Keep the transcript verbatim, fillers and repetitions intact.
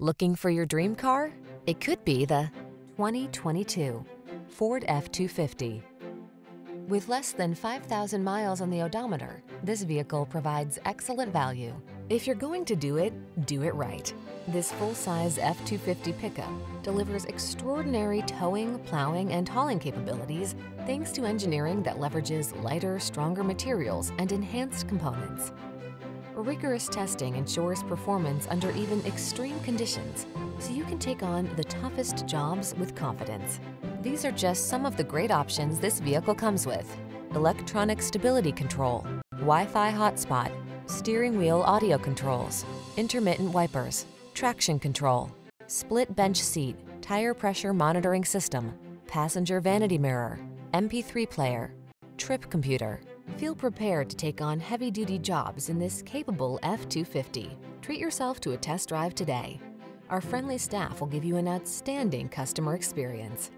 Looking for your dream car? It could be the twenty twenty-two Ford F two fifty. With less than five thousand miles on the odometer, this vehicle provides excellent value. If you're going to do it, do it right. This full-size F two fifty pickup delivers extraordinary towing, plowing, and hauling capabilities thanks to engineering that leverages lighter, stronger materials and enhanced components. Rigorous testing ensures performance under even extreme conditions, so you can take on the toughest jobs with confidence. These are just some of the great options this vehicle comes with: electronic stability control, Wi-Fi hotspot, steering wheel audio controls, intermittent wipers, traction control, split bench seat, tire pressure monitoring system, passenger vanity mirror, M P three player, trip computer. Feel prepared to take on heavy-duty jobs in this capable F two fifty. Treat yourself to a test drive today. Our friendly staff will give you an outstanding customer experience.